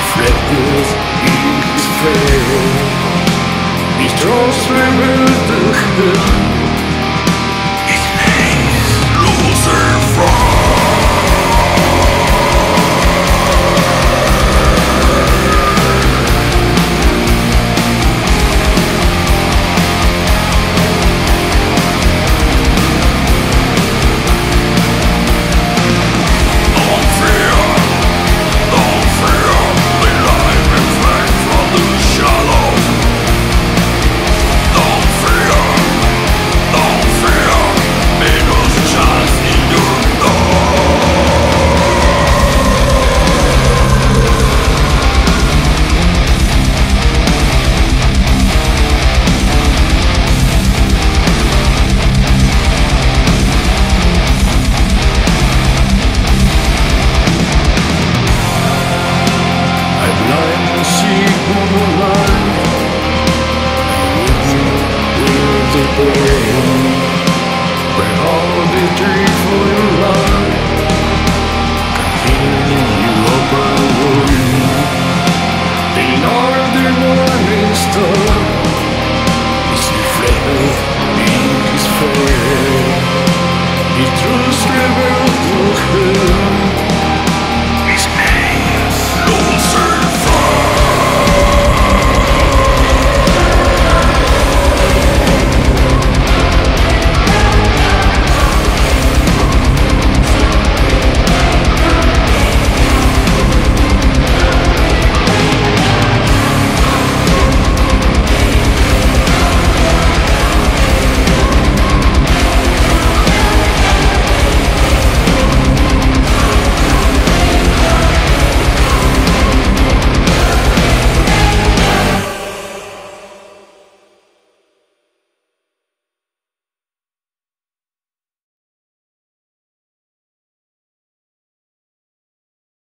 Reflected in his face, he draws me with the hand.